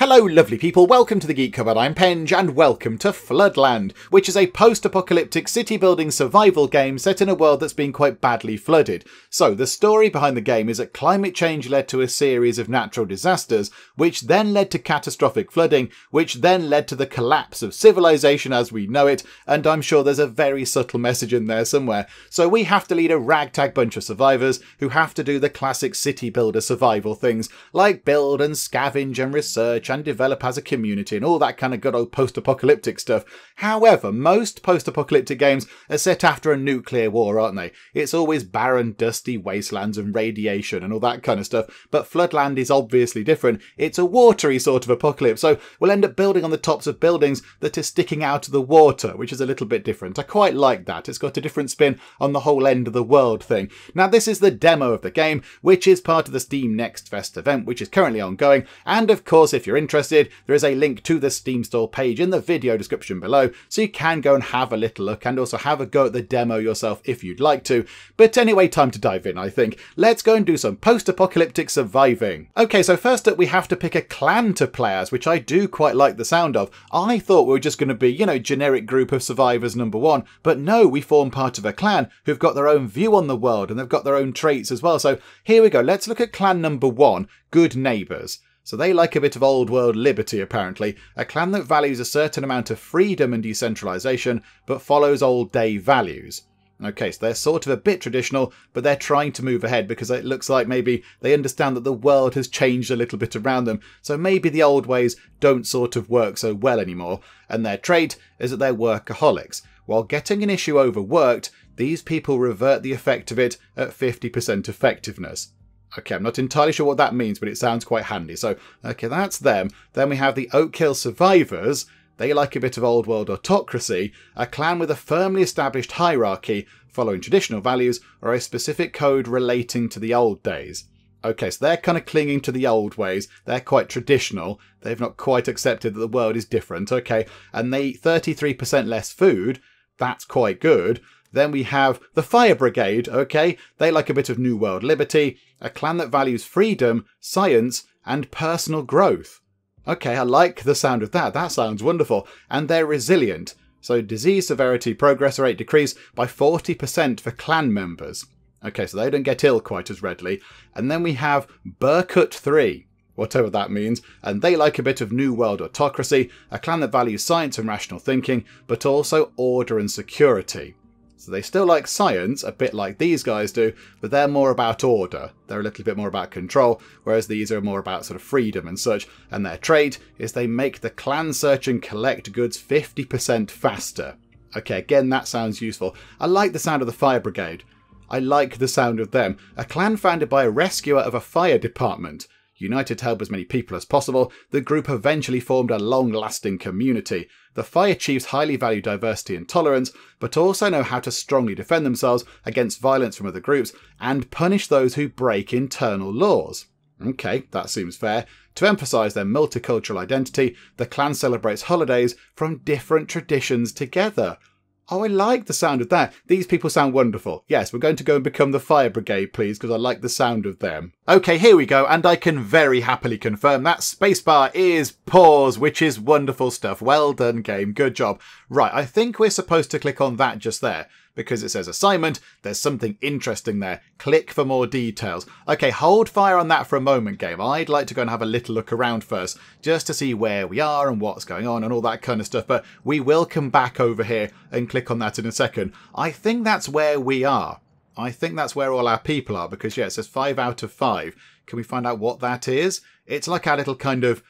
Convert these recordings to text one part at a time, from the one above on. Hello lovely people, welcome to The Geek Cupboard, I'm Penge, and welcome to Floodland, which is a post-apocalyptic city-building survival game set in a world that's been quite badly flooded. So, the story behind the game is that climate change led to a series of natural disasters, which then led to catastrophic flooding, which then led to the collapse of civilization as we know it, and I'm sure there's a very subtle message in there somewhere. So we have to lead a ragtag bunch of survivors who have to do the classic city-builder survival things, like build and scavenge and research and develop as a community and all that kind of good old post-apocalyptic stuff. However, most post-apocalyptic games are set after a nuclear war, aren't they? It's always barren, dusty wastelands and radiation and all that kind of stuff, but Floodland is obviously different. It's a watery sort of apocalypse, so we'll end up building on the tops of buildings that are sticking out of the water, which is a little bit different. I quite like that. It's got a different spin on the whole end of the world thing. Now, this is the demo of the game, which is part of the Steam Next Fest event, which is currently ongoing, and of course, if you're interested, there is a link to the Steam store page in the video description below, so you can go and have a little look and also have a go at the demo yourself if you'd like to. But anyway, time to dive in, I think. Let's go and do some post-apocalyptic surviving. Okay, so first up we have to pick a clan to play as, which I do quite like the sound of. I thought we were just going to be, you know, generic group of survivors number one, but no, we form part of a clan who've got their own view on the world and they've got their own traits as well. So here we go, let's look at clan number one, Good Neighbours. So they like a bit of old world liberty apparently, a clan that values a certain amount of freedom and decentralisation but follows old day values. Okay, so they're sort of a bit traditional, but they're trying to move ahead because it looks like maybe they understand that the world has changed a little bit around them, so maybe the old ways don't sort of work so well anymore, and their trait is that they're workaholics. While getting an issue overworked, these people revert the effect of it at 50% effectiveness. Okay, I'm not entirely sure what that means, but it sounds quite handy. So, okay, that's them. Then we have the Oak Hill Survivors. They like a bit of old world autocracy, a clan with a firmly established hierarchy, following traditional values or a specific code relating to the old days. Okay, so they're kind of clinging to the old ways. They're quite traditional. They've not quite accepted that the world is different. Okay, and they eat 33% less food. That's quite good. Then we have the Fire Brigade, okay? They like a bit of New World Liberty, a clan that values freedom, science, and personal growth. Okay, I like the sound of that. That sounds wonderful. And they're resilient. So disease severity progress rate decrease by 40% for clan members. Okay, so they don't get ill quite as readily. And then we have Burkut 3, whatever that means. And they like a bit of New World Autocracy, a clan that values science and rational thinking, but also order and security. So they still like science, a bit like these guys do, but they're more about order. They're a little bit more about control, whereas these are more about sort of freedom and such. And their trait is they make the clan search and collect goods 50% faster. Okay, again, that sounds useful. I like the sound of the Fire Brigade. I like the sound of them. A clan founded by a rescuer of a fire department. United to help as many people as possible, the group eventually formed a long-lasting community. The fire chiefs highly value diversity and tolerance, but also know how to strongly defend themselves against violence from other groups and punish those who break internal laws. Okay, that seems fair. To emphasise their multicultural identity, the clan celebrates holidays from different traditions together. Oh, I like the sound of that. These people sound wonderful. Yes, we're going to go and become the Fire Brigade, please, because I like the sound of them. Okay, here we go, and I can very happily confirm that spacebar is pause, which is wonderful stuff. Well done, game. Good job. Right, I think we're supposed to click on that just there, because it says assignment. There's something interesting there. Click for more details. Okay, hold fire on that for a moment, game. I'd like to go and have a little look around first, just to see where we are and what's going on and all that kind of stuff, but we will come back over here and click on that in a second. I think that's where we are. I think that's where all our people are, because yeah, it says 5 out of 5. Can we find out what that is? It's like our little kind of,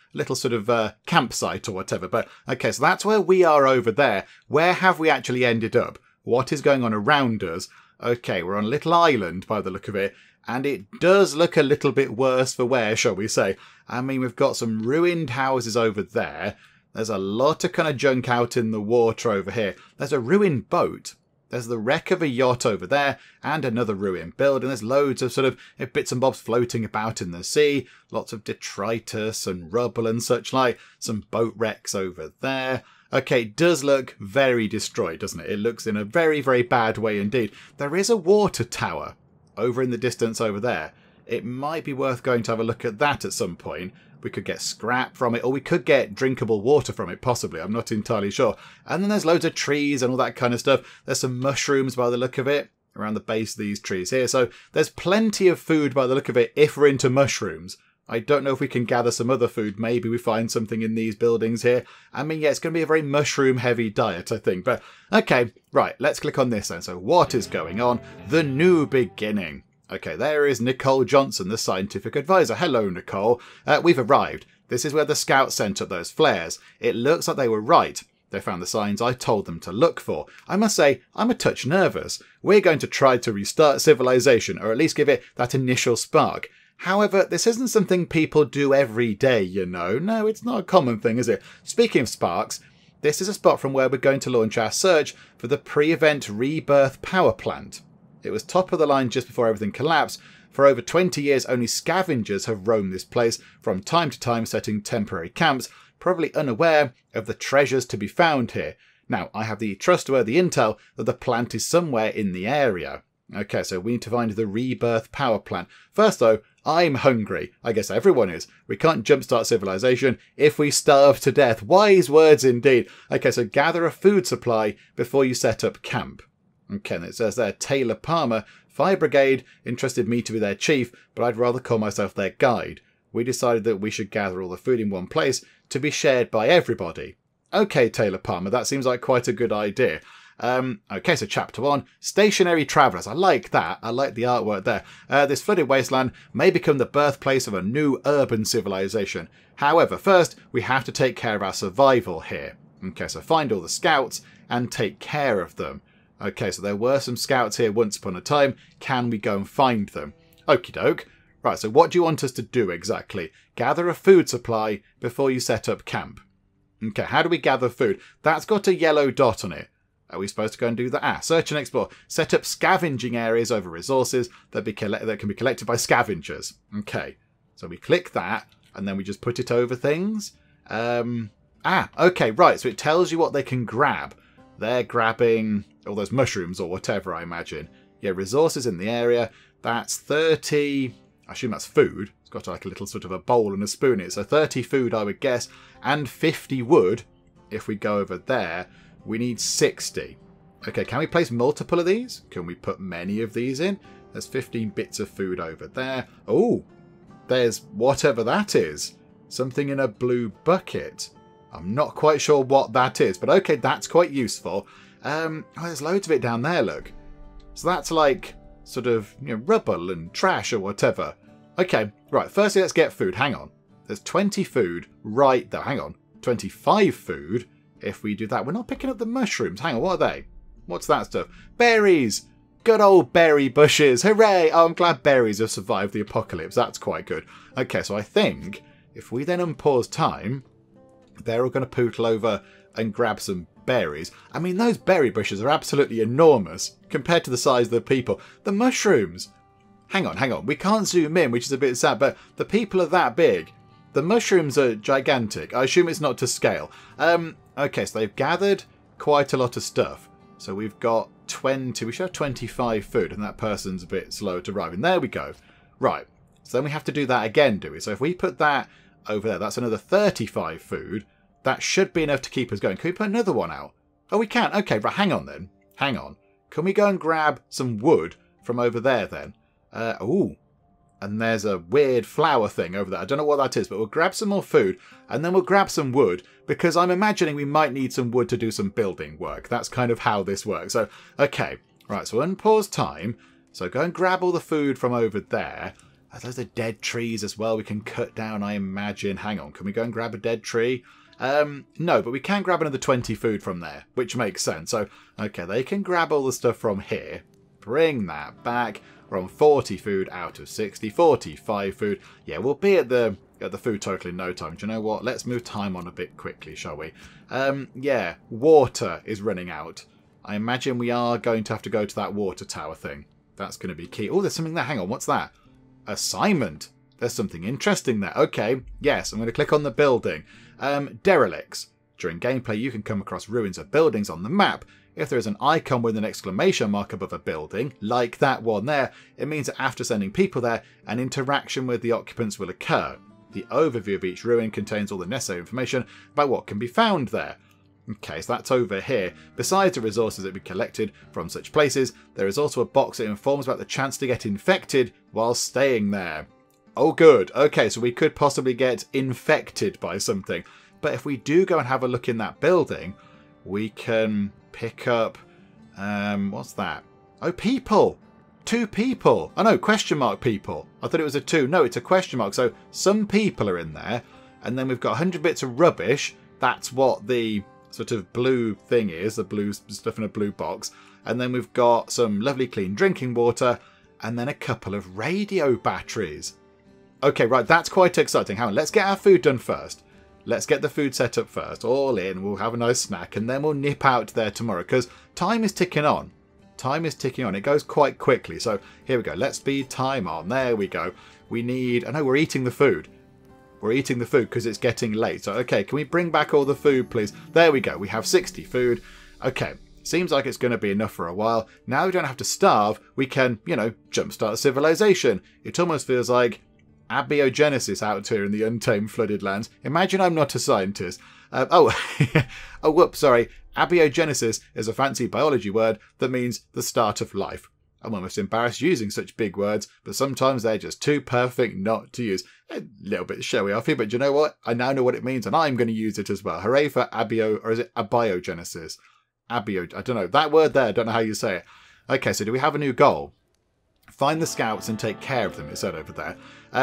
campsite or whatever, but okay, so that's where we are over there. Where have we actually ended up? What is going on around us? Okay, we're on a little island by the look of it, and it does look a little bit worse for wear, shall we say. I mean, we've got some ruined houses over there. There's a lot of kind of junk out in the water over here. There's a ruined boat. There's the wreck of a yacht over there and another ruined building. There's loads of sort of bits and bobs floating about in the sea. Lots of detritus and rubble and such like. Some boat wrecks over there. Okay, it does look very destroyed, doesn't it? It looks in a very, very bad way indeed. There is a water tower over in the distance over there. It might be worth going to have a look at that at some point. We could get scrap from it, or we could get drinkable water from it, possibly. I'm not entirely sure. And then there's loads of trees and all that kind of stuff. There's some mushrooms by the look of it around the base of these trees here. So there's plenty of food by the look of it if we're into mushrooms. I don't know if we can gather some other food. Maybe we find something in these buildings here. I mean, yeah, it's going to be a very mushroom-heavy diet, I think. But, okay, right, let's click on this then. So what is going on? The new beginning. Okay, there is Nicole Johnson, the scientific advisor. Hello, Nicole. We've arrived. This is where the scouts sent up those flares. It looks like they were right. They found the signs I told them to look for. I must say, I'm a touch nervous. We're going to try to restart civilization, or at least give it that initial spark. However, this isn't something people do every day, you know. No, it's not a common thing, is it? Speaking of sparks, this is a spot from where we're going to launch our search for the pre-event rebirth power plant. It was top of the line just before everything collapsed. For over 20 years, only scavengers have roamed this place, from time to time setting temporary camps, probably unaware of the treasures to be found here. Now, I have the trustworthy intel that the plant is somewhere in the area. Okay, so we need to find the rebirth power plant. First, though, I'm hungry. I guess everyone is. We can't jumpstart civilization if we starve to death. Wise words indeed. Okay, so gather a food supply before you set up camp. Okay, and it says there, Taylor Palmer, Fire Brigade, entrusted me to be their chief, but I'd rather call myself their guide. We decided that we should gather all the food in one place to be shared by everybody. Okay, Taylor Palmer, that seems like quite a good idea. Okay, so chapter 1, Stationary Travellers. I like that. I like the artwork there. This flooded wasteland may become the birthplace of a new urban civilization. However, first, we have to take care of our survival here. Okay, so find all the scouts and take care of them. Okay, so there were some scouts here once upon a time. Can we go and find them? Okie doke. Right, so what do you want us to do exactly? Gather a food supply before you set up camp. Okay, how do we gather food? That's got a yellow dot on it. Are we supposed to go and do that? Ah, search and explore. Set up scavenging areas over resources that can be collected by scavengers. Okay, so we click that, and then we just put it over things. Okay, right, so it tells you what they can grab. They're grabbing all those mushrooms or whatever, I imagine. Yeah, resources in the area. That's 30... I assume that's food. It's got like a little sort of a bowl and a spoon in it. So 30 food, I would guess. And 50 wood, if we go over there. We need 60. Okay, can we place multiple of these? Can we put many of these in? There's 15 bits of food over there. Oh, there's whatever that is. Something in a blue bucket. I'm not quite sure what that is, but okay, that's quite useful. Oh, there's loads of it down there, look. So that's like sort of, you know, rubble and trash or whatever. Okay, right, firstly, let's get food. Hang on. There's 20 food right there. Hang on. 25 food. If we do that, we're not picking up the mushrooms. Hang on, what are they? What's that stuff? Berries! Good old berry bushes. Hooray! Oh, I'm glad berries have survived the apocalypse. That's quite good. Okay, so I think if we then unpause time, they're all going to pootle over and grab some berries. I mean, those berry bushes are absolutely enormous compared to the size of the people. The mushrooms! Hang on. We can't zoom in, which is a bit sad, but the people are that big. The mushrooms are gigantic. I assume it's not to scale. Okay, so they've gathered quite a lot of stuff. So we've got 20. We should have 25 food, and that person's a bit slow to arrive. And there we go. Right. So then we have to do that again, do we? So if we put that over there, that's another 35 food. That should be enough to keep us going. Can we put another one out? Oh, we can. Okay, right. Hang on then. Can we go and grab some wood from over there then? Ooh. And there's a weird flower thing over there. I don't know what that is, but we'll grab some more food and then we'll grab some wood because I'm imagining we might need some wood to do some building work. That's kind of how this works. So, okay. Right, so unpause time. So go and grab all the food from over there. Those are dead trees as well we can cut down, I imagine. Hang on, can we go and grab a dead tree? No, but we can grab another 20 food from there, which makes sense. So, okay, they can grab all the stuff from here. Bring that back. We're on 40 food out of 60, 45 food. Yeah, we'll be at the food total in no time. Do you know what? Let's move time on a bit quickly, shall we? Yeah, water is running out. I imagine we are going to have to go to that water tower thing. That's going to be key. Oh, there's something there. Hang on, what's that? Assignment. There's something interesting there. Okay, yes, I'm going to click on the building. Derelicts. During gameplay, you can come across ruins of buildings on the map. If there is an icon with an exclamation mark above a building, like that one there, it means that after sending people there, an interaction with the occupants will occur. The overview of each ruin contains all the necessary information about what can be found there. Okay, so that's over here. Besides the resources that we collected from such places, there is also a box that informs about the chance to get infected while staying there. Oh good, okay, so we could possibly get infected by something. But if we do go and have a look in that building, we can pick up... what's that? Oh, people! Two people! Oh no, question mark people! I thought it was a two. No, it's a question mark. So some people are in there, and then we've got 100 bits of rubbish. That's what the sort of blue thing is, the blue stuff in a blue box. And then we've got some lovely clean drinking water, and then a couple of radio batteries. Okay, right, that's quite exciting. Hang on, let's get our food done first. Let's get the food set up first, all in, we'll have a nice snack, and then we'll nip out there tomorrow, because time is ticking on. Time is ticking on. It goes quite quickly, so here we go. Let's speed time on. There we go. We need... oh no, we're eating the food. We're eating the food because it's getting late. So, okay, can we bring back all the food, please? There we go. We have 60 food. Okay, seems like it's going to be enough for a while. Now we don't have to starve. We can, you know, jumpstart civilization. It almost feels like... abiogenesis out here in the untamed flooded lands. Imagine I'm not a scientist. Oh, whoops, sorry. Abiogenesis is a fancy biology word that means the start of life. I'm almost embarrassed using such big words, but sometimes they're just too perfect not to use. A little bit showy off here, but you know what? I now know what it means, and I'm going to use it as well. Hooray for abio, or is it abiogenesis? Abio, I don't know. That word there, I don't know how you say it. Okay, so do we have a new goal? Find the scouts and take care of them, it said over there.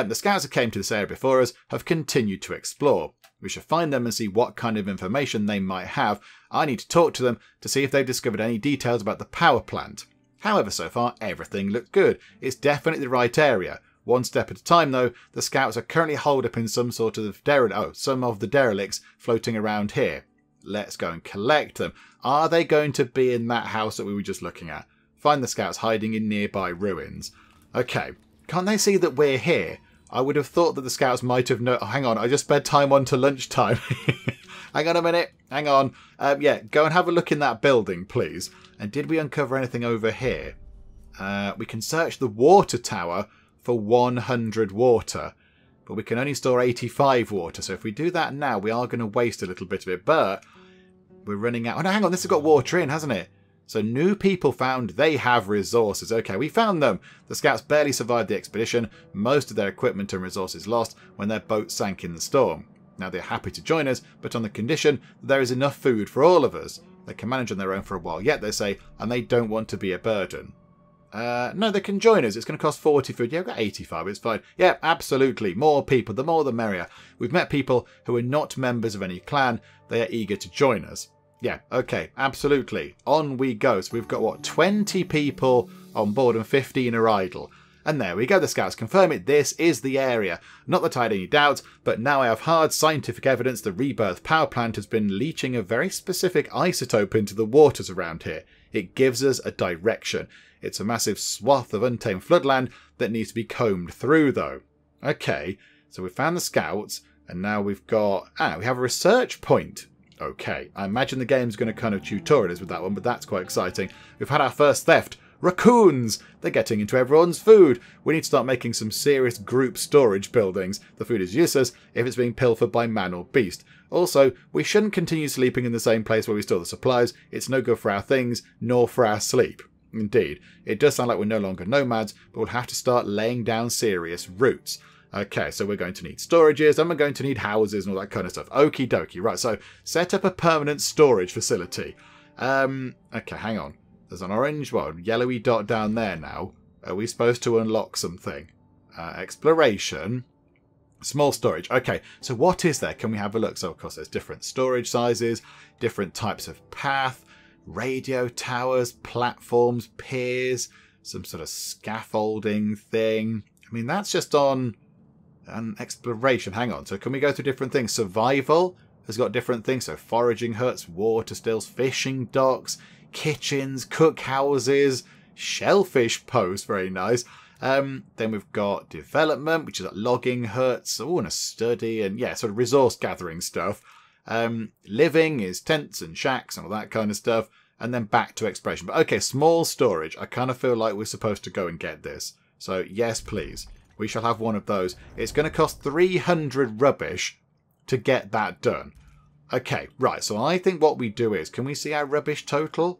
The scouts that came to this area before us have continued to explore. We should find them and see what kind of information they might have. I need to talk to them to see if they've discovered any details about the power plant. However, so far, everything looked good. It's definitely the right area. One step at a time, though, the scouts are currently holed up in some of the derelicts floating around here. Let's go and collect them. Are they going to be in that house that we were just looking at? Find the scouts hiding in nearby ruins. Okay. Can't they see that we're here? I would have thought that the scouts might have known... oh, hang on. I just sped time on to lunchtime. Hang on a minute. Hang on. Yeah, go and have a look in that building, please. And did we uncover anything over here? We can search the water tower for 100 water. But we can only store 85 water. So if we do that now, we are going to waste a little bit of it. But we're running out... oh, no, hang on. This has got water in, hasn't it? So new people found, they have resources. Okay, we found them. The scouts barely survived the expedition. Most of their equipment and resources lost when their boat sank in the storm. Now they're happy to join us, but on the condition that there is enough food for all of us. They can manage on their own for a while yet, they say, and they don't want to be a burden. No, they can join us. It's going to cost 40 food. Yeah, we've got 85. It's fine. Yeah, absolutely. More people. The more, the merrier. We've met people who are not members of any clan. They are eager to join us. Yeah, okay, absolutely. On we go. So we've got, what, 20 people on board and 15 are idle. And there we go. The scouts confirm it. This is the area. Not that I had any doubts, but now I have hard scientific evidence the rebirth power plant has been leaching a very specific isotope into the waters around here. It gives us a direction. It's a massive swath of untamed floodland that needs to be combed through, though. Okay, so we found the scouts, and now we've got... ah, we have a research point. Okay, I imagine the game's going to kind of tutorial us with that one, but that's quite exciting. We've had our first theft. Raccoons! They're getting into everyone's food. We need to start making some serious group storage buildings. The food is useless if it's being pilfered by man or beast. Also, we shouldn't continue sleeping in the same place where we store the supplies. It's no good for our things, nor for our sleep. Indeed, it does sound like we're no longer nomads, but we'll have to start laying down serious roots. Okay, so we're going to need storages, and we're going to need houses and all that kind of stuff. Okie dokie. Right, so set up a permanent storage facility. Okay, hang on. There's an orange, well, yellowy dot down there now. Are we supposed to unlock something? Exploration. Small storage. Okay, so what is there? Can we have a look? So, of course, there's different storage sizes, different types of path, radio towers, platforms, piers, some sort of scaffolding thing. I mean, that's just on... and exploration. Hang on. So can we go through different things? Survival has got different things. So foraging huts, water stills, fishing docks, kitchens, cookhouses, shellfish posts. Very nice. Then we've got development, which is like logging huts. Oh, and a study and, yeah, sort of resource gathering stuff. Living is tents and shacks and all that kind of stuff. And then back to exploration. But okay, small storage. I kind of feel like we're supposed to go and get this. So yes, please. we shall have one of those. It's going to cost 300 rubbish to get that done. Okay, right, so I think what we do is, can we see our rubbish total?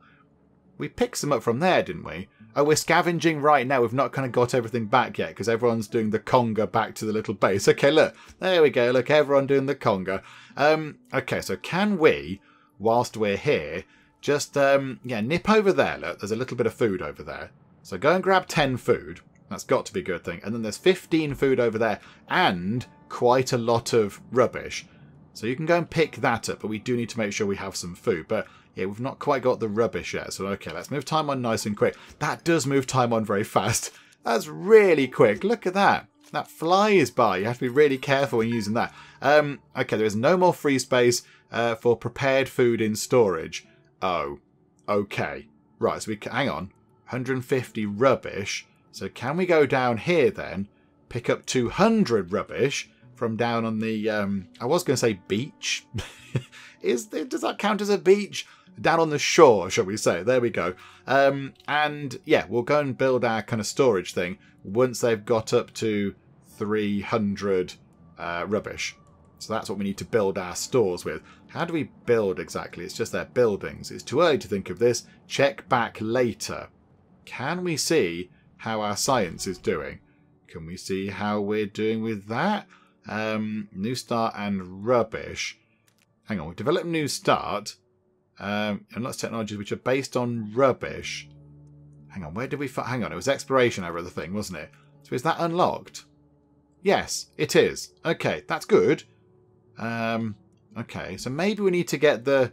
We picked some up from there, didn't we? Oh, we're scavenging right now. We've not kind of got everything back yet because everyone's doing the conga back to the little base. Okay, look. There we go. Look, everyone doing the conga. Okay, so can we, whilst we're here, just yeah, nip over there. Look, there's a little bit of food over there. So go and grab 10 food. That's got to be a good thing. And then there's 15 food over there and quite a lot of rubbish. So you can go and pick that up, but we do need to make sure we have some food. But yeah, we've not quite got the rubbish yet. So, okay, let's move time on nice and quick. That does move time on very fast. That's really quick. Look at that. That flies by. You have to be really careful when using that. Okay, there is no more free space for prepared food in storage. Oh, okay. Right, so we can, hang on. 150 rubbish. So can we go down here then, pick up 200 rubbish from down on the, I was going to say beach. Does that count as a beach? Down on the shore, shall we say. There we go. And yeah, we'll go and build our kind of storage thing once they've got up to 300 rubbish. So that's what we need to build our stores with. How do we build exactly? It's just their buildings. It's too early to think of this. Check back later. Can we see how our science is doing? Can we see how we're doing with that? New start and rubbish. Hang on, we've developed new start. Unlocks technologies which are based on rubbish. Hang on, where did we... Hang on, it was exploration over the thing, wasn't it? So is that unlocked? Yes, it is. Okay, that's good. Okay, so maybe we need to get the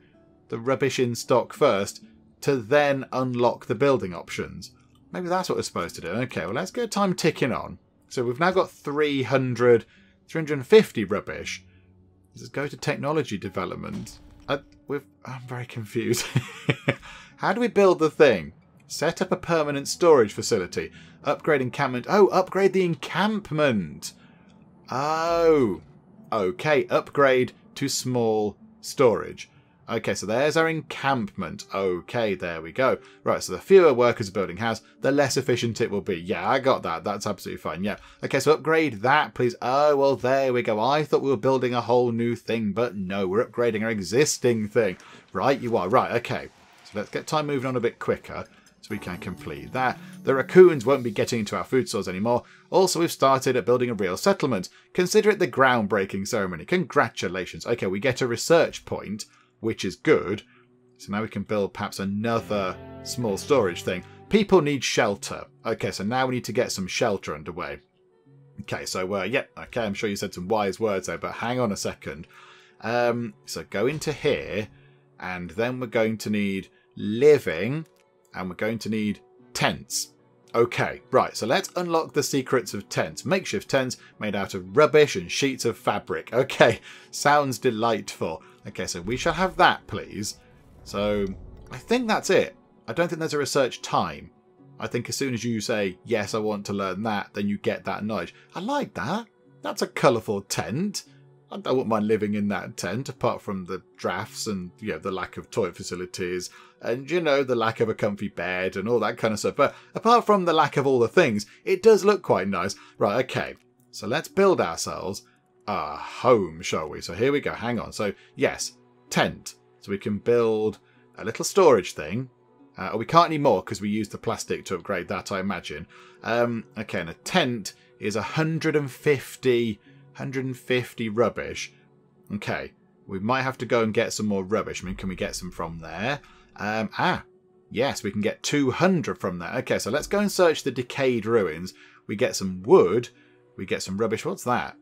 rubbish in stock first to then unlock the building options. Maybe that's what we're supposed to do. Okay, well, let's get time ticking on. So we've now got 350 rubbish. Let's go to technology development. I'm very confused. How do we build the thing? Set up a permanent storage facility. Upgrade encampment. Oh, upgrade the encampment. Oh, okay. Upgrade to small storage. Okay, so there's our encampment. Okay, there we go. Right, so the fewer workers a building has, the less efficient it will be. Yeah, I got that. That's absolutely fine. Yeah. Okay, so upgrade that, please. Oh, well, there we go. I thought we were building a whole new thing, but no, we're upgrading our existing thing. Right, you are. Right, okay. So let's get time moving on a bit quicker so we can complete that. The raccoons won't be getting into our food stores anymore. Also, we've started at building a real settlement. Consider it the groundbreaking ceremony. Congratulations. Okay, we get a research point, which is good. So now we can build perhaps another small storage thing. People need shelter. Okay, so now we need to get some shelter underway. Okay, so yeah, okay, I'm sure you said some wise words there, but hang on a second. So go into here, and then we're going to need living, and we're going to need tents. Okay, right, so let's unlock the secrets of tents. Makeshift tents made out of rubbish and sheets of fabric. Okay, sounds delightful. Okay, so we shall have that, please. So I think that's it. I don't think there's a research time. I think as soon as you say, yes, I want to learn that, then you get that knowledge. I like that. That's a colourful tent. I wouldn't mind living in that tent, apart from the drafts and, you know, the lack of toilet facilities and, you know, the lack of a comfy bed and all that kind of stuff. But apart from the lack of all the things, it does look quite nice. Right, okay. So let's build ourselves a home, shall we? So here we go. Hang on. So, yes, tent. So we can build a little storage thing. We can't anymore because we used the plastic to upgrade that, I imagine. Okay, and a tent is 150 rubbish. Okay, we might have to go and get some more rubbish. I mean, can we get some from there? Yes, we can get 200 from there. Okay, so let's go and search the decayed ruins. We get some wood. We get some rubbish. What's that?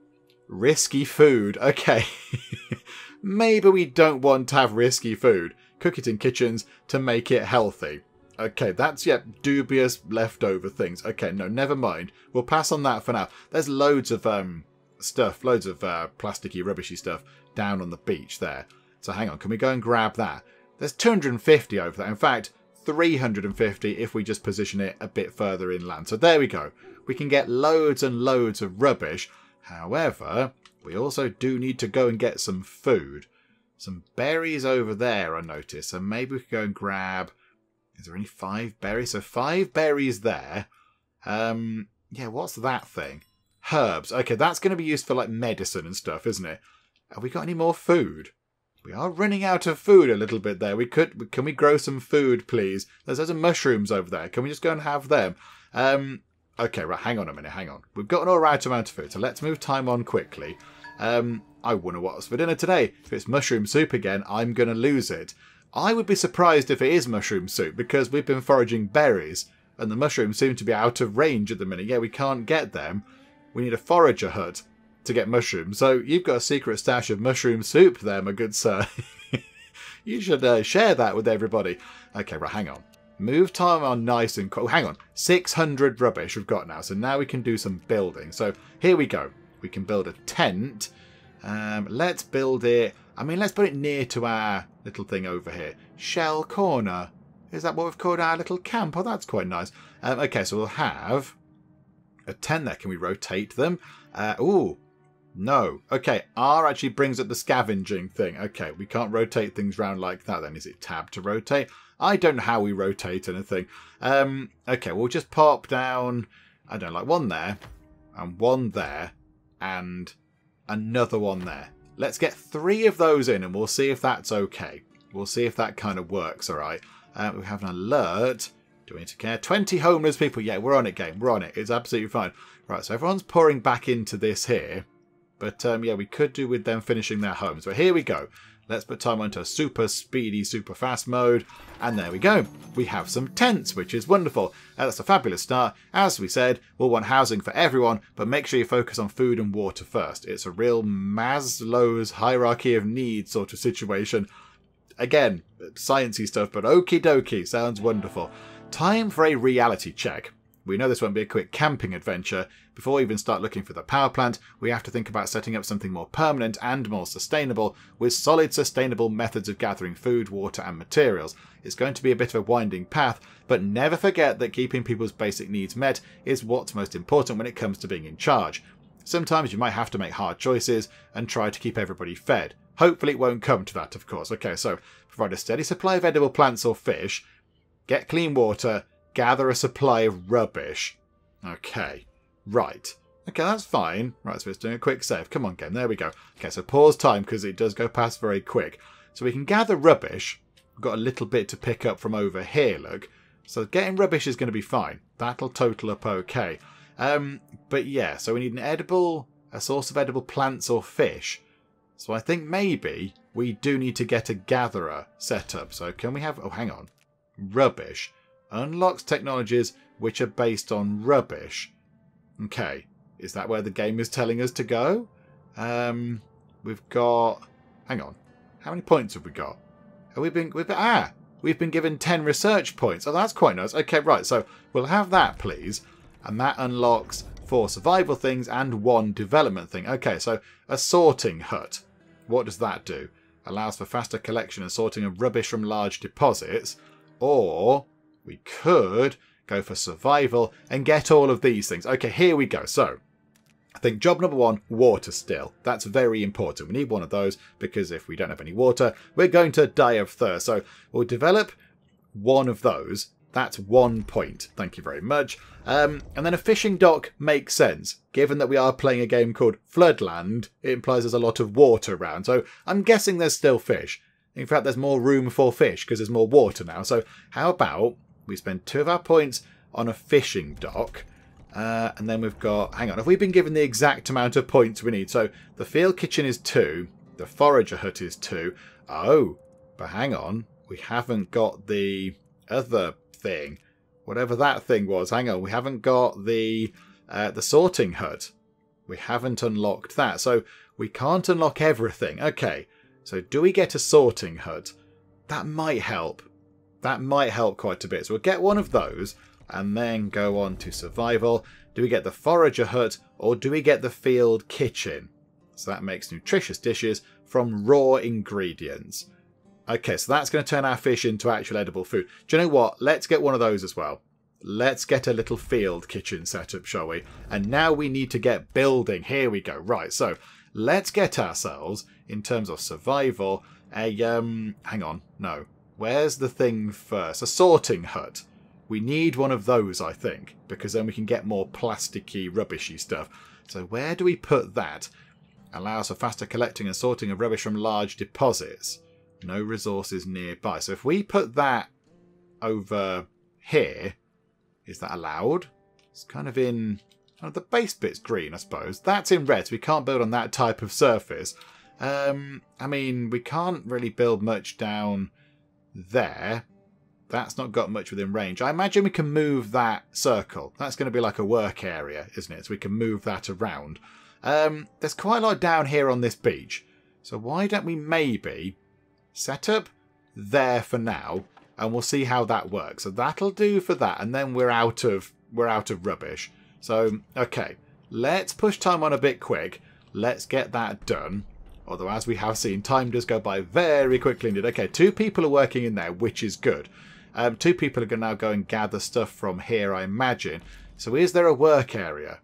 Risky food. Okay. Maybe we don't want to have risky food. Cook it in kitchens to make it healthy. Okay, that's, yeah, dubious leftover things. Okay, no, never mind. We'll pass on that for now. There's loads of... stuff, loads of plasticky, rubbishy stuff down on the beach there. So hang on, can we go and grab that? There's 250 over there. In fact, 350 if we just position it a bit further inland. So there we go. We can get loads and loads of rubbish. However, we also do need to go and get some food. Some berries over there, I noticed. So maybe we could go and grab... Is there only 5 berries? So 5 berries there. Yeah, what's that thing? Herbs. Okay, that's going to be used for like medicine and stuff, isn't it? Have we got any more food? We are running out of food a little bit there. We could. Can we grow some food, please? There's some mushrooms over there. Can we just go and have them? Okay, right. Hang on a minute. Hang on. We've got an all right amount of food, so let's move time on quickly. I wonder what's for dinner today. If it's mushroom soup again, I'm going to lose it. I would be surprised if it is mushroom soup because we've been foraging berries and the mushrooms seem to be out of range at the minute. Yeah, we can't get them. We need a forager hut to get mushrooms. So you've got a secret stash of mushroom soup there, my good sir. You should share that with everybody. Okay, right, hang on. Move time on nice and cool. Oh, hang on. 600 rubbish we've got now. So now we can do some building. So here we go. We can build a tent. Let's build it. I mean, let's put it near to our little thing over here. Shell Corner. Is that what we've called our little camp? Oh, that's quite nice. Okay, so we'll have a tent there. Can we rotate them? Ooh, no. Okay, R actually brings up the scavenging thing. Okay, we can't rotate things around like that then. Is it tab to rotate? I don't know how we rotate anything. Okay, we'll just pop down, I don't know, like one there and one there and another one there. Let's get 3 of those in and we'll see if that's okay. We'll see if that kind of works, all right. We have an alert. Do we need to care? 20 homeless people. Yeah, we're on it, game. We're on it. It's absolutely fine. Right, so everyone's pouring back into this here. But, yeah, we could do with them finishing their homes. But here we go. Let's put time onto super speedy, super fast mode. And there we go. We have some tents, which is wonderful. That's a fabulous start. As we said, we'll want housing for everyone, but make sure you focus on food and water first. It's a real Maslow's hierarchy of needs sort of situation. Again, sciencey stuff, but okie dokie. Sounds wonderful. Time for a reality check. We know this won't be a quick camping adventure. Before we even start looking for the power plant, we have to think about setting up something more permanent and more sustainable with solid, sustainable methods of gathering food, water and materials. It's going to be a bit of a winding path, but never forget that keeping people's basic needs met is what's most important when it comes to being in charge. Sometimes you might have to make hard choices and try to keep everybody fed. Hopefully it won't come to that, of course. Okay, so provide a steady supply of edible plants or fish, get clean water, gather a supply of rubbish. Okay, right. Okay, that's fine. Right, so it's doing a quick save. Come on, game. There we go. Okay, so pause time because it does go past very quick. So we can gather rubbish. We've got a little bit to pick up from over here, look. So getting rubbish is going to be fine. That'll total up okay. But yeah, so we need an edible, a source of edible plants or fish. So I think maybe we do need to get a gatherer set up. So can we have, oh, hang on, rubbish. Unlocks technologies which are based on rubbish. Okay, is that where the game is telling us to go? We've got, hang on, how many points have we got? Have we been, we've been given 10 research points. Oh, that's quite nice. Okay, right, so we'll have that, please. And that unlocks 4 survival things and 1 development thing. Okay, so a sorting hut. What does that do? Allows for faster collection and sorting of rubbish from large deposits. Or we could go for survival and get all of these things. Okay, here we go. So I think job number 1, water still. That's very important. We need 1 of those because if we don't have any water, we're going to die of thirst. So we'll develop 1 of those. That's 1 point. Thank you very much. And then a fishing dock makes sense. Given that we are playing a game called Floodland, it implies there's a lot of water around. So I'm guessing there's still fish. In fact, there's more room for fish because there's more water now. So how about we spend 2 of our points on a fishing dock. And then we've got, hang on, have we been given the exact amount of points we need? So the field kitchen is 2. The forager hut is 2. Oh, but hang on. We haven't got the other thing, whatever that thing was. Hang on, we haven't got the sorting hut. We haven't unlocked that, so we can't unlock everything. Okay, so do we get a sorting hut? That might help. That might help quite a bit. So we'll get 1 of those and then go on to survival. Do we get the forager hut or do we get the field kitchen? So that makes nutritious dishes from raw ingredients. Okay, so that's going to turn our fish into actual edible food. Do you know what? Let's get 1 of those as well. Let's get a little field kitchen set up, shall we? And now we need to get building. Here we go. Right, so let's get ourselves, in terms of survival, a... hang on. No. Where's the thing first? A sorting hut. We need 1 of those, I think, because then we can get more plasticky, rubbishy stuff. So where do we put that? Allows for faster collecting and sorting of rubbish from large deposits. No resources nearby. So if we put that over here, is that allowed? It's kind of in... oh, the base bit's green, I suppose. That's in red, so we can't build on that type of surface. I mean, we can't really build much down there. That's not got much within range. I imagine we can move that circle. That's going to be like a work area, isn't it? So we can move that around. There's quite a lot down here on this beach. So why don't we maybe set up there for now, and we'll see how that works. So that'll do for that, and then we're out of rubbish. So, okay, let's push time on a bit quick. Let's get that done. Although, as we have seen, time does go by very quickly indeed. Okay, two people are working in there, which is good. Two people are going to now go and gather stuff from here, I imagine. So is there a work area?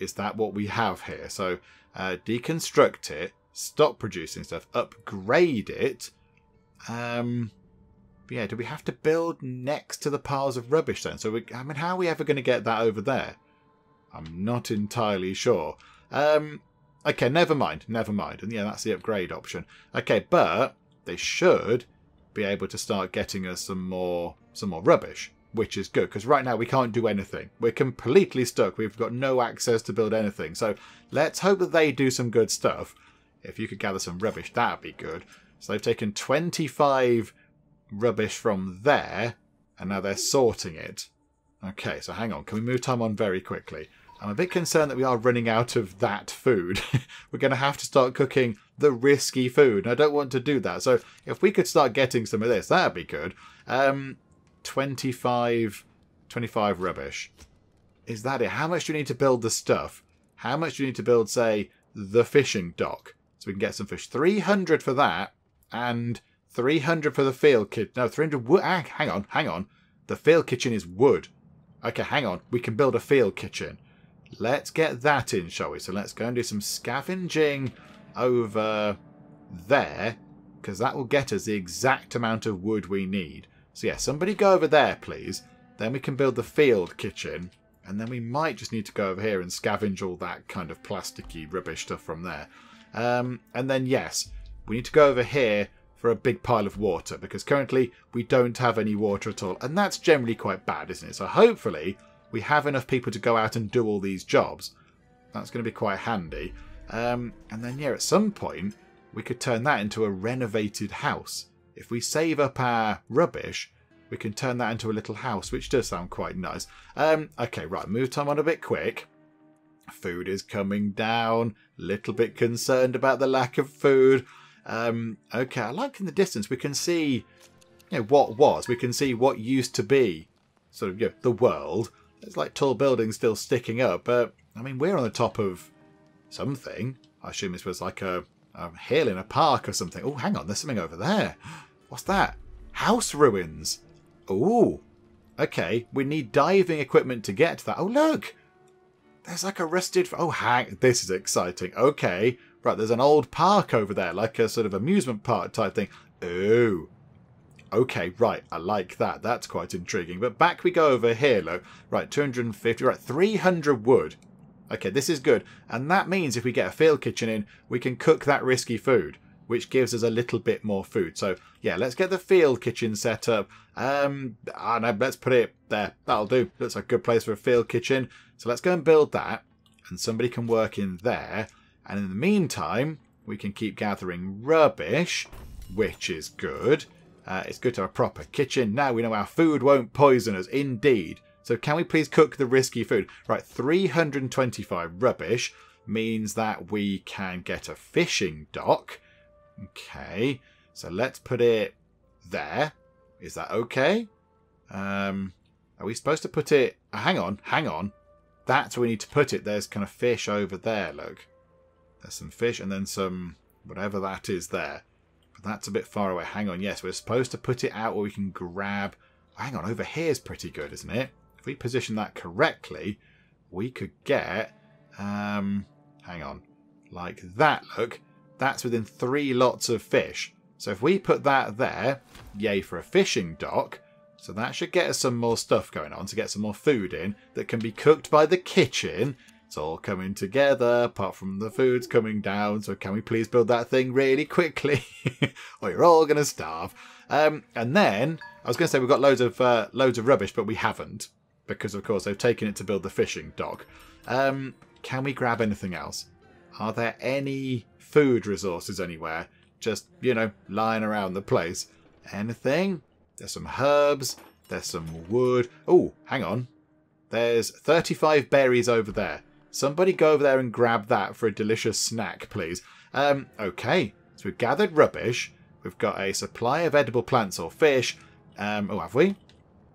Is that what we have here? So deconstruct it, stop producing stuff, upgrade it. Yeah, do we have to build next to the piles of rubbish then? So, I mean, how are we ever going to get that over there? I'm not entirely sure. Okay, never mind. And yeah, that's the upgrade option. Okay, but they should be able to start getting us some more rubbish, which is good, because right now we can't do anything. We're completely stuck. We've got no access to build anything. So let's hope that they do some good stuff. If you could gather some rubbish, that'd be good. So they've taken 25 rubbish from there, and now they're sorting it. Okay, so hang on. Can we move time on very quickly? I'm a bit concerned that we are running out of that food. We're going to have to start cooking the risky food, and I don't want to do that. So if we could start getting some of this, that'd be good. 25 rubbish. Is that it? How much do you need to build the stuff? How much do you need to build, say, the fishing dock? So we can get some fish. 300 for that, and 300 for the field kitchen. No, 300 wood. Ah, hang on. The field kitchen is wood. Okay, hang on. We can build a field kitchen. Let's get that in, shall we? So let's go and do some scavenging over there, because that will get us the exact amount of wood we need. So yeah, somebody go over there, please. Then we can build the field kitchen, and then we might just need to go over here and scavenge all that kind of plasticky rubbish stuff from there. And then, yes, we need to go over here for a big pile of water, because currently we don't have any water at all, and that's generally quite bad, isn't it? So hopefully we have enough people to go out and do all these jobs. That's going to be quite handy. And then, yeah, at some point we could turn that into a renovated house. If we save up our rubbish, we can turn that into a little house, which does sound quite nice. Okay, right, move time on a bit quick. Food is coming down. Little bit concerned about the lack of food. Okay, I like in the distance we can see, you know, what was. We can see what used to be sort of, you know, the world. It's like tall buildings still sticking up, but I mean, we're on the top of something. I assume this was like a hill in a park or something. Oh, hang on, there's something over there. What's that? House ruins. Oh, okay. We need diving equipment to get to that. Oh, look, there's like a rusted... oh, hang, this is exciting. Okay. Right, there's an old park over there, like a sort of amusement park type thing. Ooh. Okay, right, I like that. That's quite intriguing. But back we go over here, look. Right, 250, right, 300 wood. Okay, this is good. And that means if we get a field kitchen in, we can cook that risky food, which gives us a little bit more food. So, yeah, let's get the field kitchen set up. I don't know, let's put it there. That'll do. Looks like a good place for a field kitchen. So let's go and build that, and somebody can work in there. And in the meantime, we can keep gathering rubbish, which is good. It's good to have a proper kitchen. Now we know our food won't poison us, indeed. So can we please cook the risky food? Right, 325 rubbish means that we can get a fishing dock. Okay, so let's put it there. Is that okay? Are we supposed to put it... Hang on. That's where we need to put it. There's kind of fish over there, look. There's some fish and then some whatever that is there. But that's a bit far away. Hang on. Yes, we're supposed to put it out where we can grab. Hang on. Over here is pretty good, isn't it? If we position that correctly, we could get... hang on. Like that, look. That's within 3 lots of fish. So if we put that there, yay for a fishing dock. So that should get us some more stuff going on, to get some more food in that can be cooked by the kitchen. It's all coming together, apart from the food's coming down, so can we please build that thing really quickly? Or you're all going to starve. And then, I was going to say we've got loads of rubbish, but we haven't. Because, of course, they've taken it to build the fishing dock. Can we grab anything else? Are there any food resources anywhere? Just, you know, lying around the place. Anything? There's some herbs. There's some wood. Oh, hang on. There's 35 berries over there. Somebody go over there and grab that for a delicious snack, please. Okay. So we've gathered rubbish. We've got a supply of edible plants or fish. Oh, have we?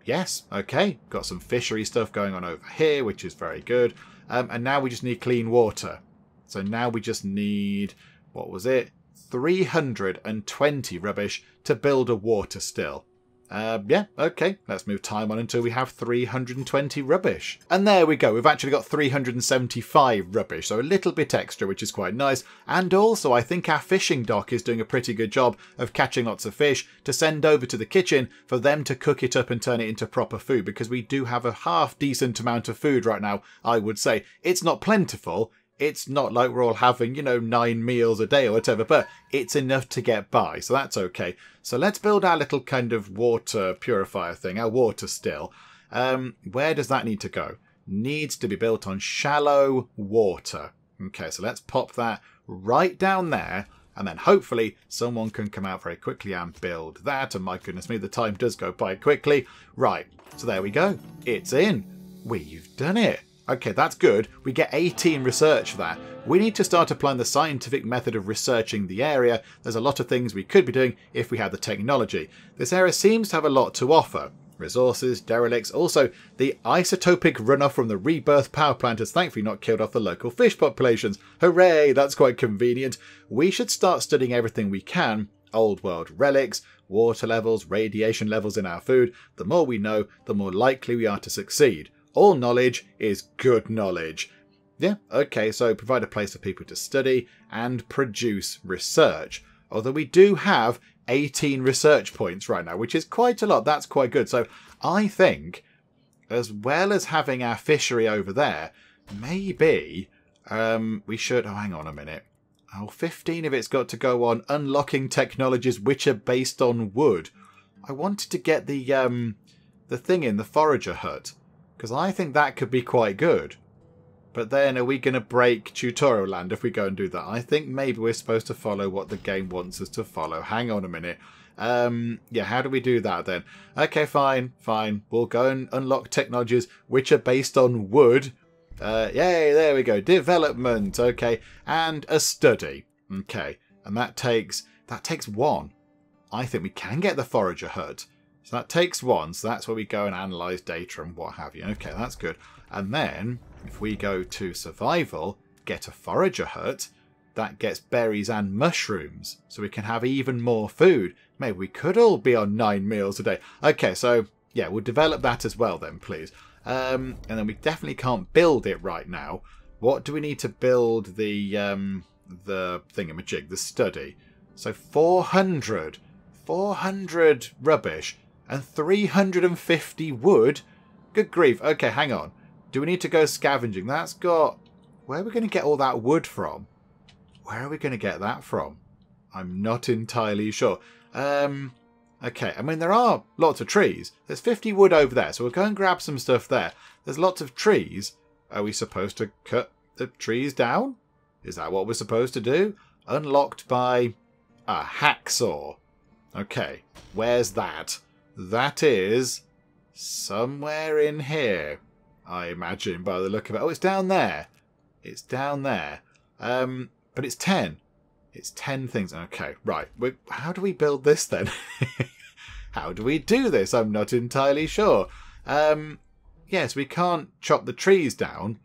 Yes. Okay. Got some fishery stuff going on over here, which is very good. And now we just need clean water. So now we just need, what was it? 320 rubbish to build a water still. Yeah, okay. Let's move time on until we have 320 rubbish. And there we go. We've actually got 375 rubbish, so a little bit extra, which is quite nice. And also, I think our fishing dock is doing a pretty good job of catching lots of fish to send over to the kitchen for them to cook it up and turn it into proper food, because we do have a half-decent amount of food right now, I would say. It's not plentiful. It's not like we're all having, you know, 9 meals a day or whatever, but it's enough to get by, so that's okay. So let's build our little kind of water purifier thing, our water still. Where does that need to go? Needs to be built on shallow water. Okay, so let's pop that right down there, and then hopefully someone can come out very quickly and build that. And my goodness me, the time does go by quickly. Right, so there we go. It's in. We've done it. Okay, that's good. We get 18 research for that. We need to start applying the scientific method of researching the area. There's a lot of things we could be doing if we had the technology. This area seems to have a lot to offer. Resources, derelicts, also the isotopic runoff from the rebirth power plant has thankfully not killed off the local fish populations. Hooray, that's quite convenient. We should start studying everything we can. Old world relics, water levels, radiation levels in our food. The more we know, the more likely we are to succeed. All knowledge is good knowledge. Yeah, okay, so provide a place for people to study and produce research. Although we do have 18 research points right now, which is quite a lot. That's quite good. So I think, as well as having our fishery over there, maybe we should... Oh, hang on a minute. Oh, 15 of it's got to go on unlocking technologies which are based on wood. I wanted to get the thing in, the forager hut. Because I think that could be quite good. But then are we going to break Tutorial Land if we go and do that? I think maybe we're supposed to follow what the game wants us to follow. Hang on a minute. Yeah, how do we do that then? Okay, fine. We'll go and unlock technologies which are based on wood. Yay, there we go. Development, okay. And a study. Okay, and that takes one. I think we can get the forager hut. So that takes one, so that's where we go and analyse data and what have you. Okay, that's good. And then, if we go to survival, get a forager hut, that gets berries and mushrooms, so we can have even more food. Maybe we could all be on 9 meals a day. Okay, so, yeah, we'll develop that as well then, please. And then we definitely can't build it right now. What do we need to build the thingamajig, the study? So 400 rubbish. And 350 wood? Good grief. Okay, hang on. Do we need to go scavenging? That's got... Where are we going to get all that wood from? Where are we going to get that from? I'm not entirely sure. Okay, I mean, there are lots of trees. There's 50 wood over there, so we'll go and grab some stuff there. There's lots of trees. Are we supposed to cut the trees down? Is that what we're supposed to do? Unlocked by a hacksaw. Okay, where's that? That is somewhere in here, I imagine, by the look of it. Oh, it's down there. It's down there. But it's 10. It's 10 things. Okay, right. How do we build this then? How do we do this? I'm not entirely sure. Yes, we can't chop the trees down.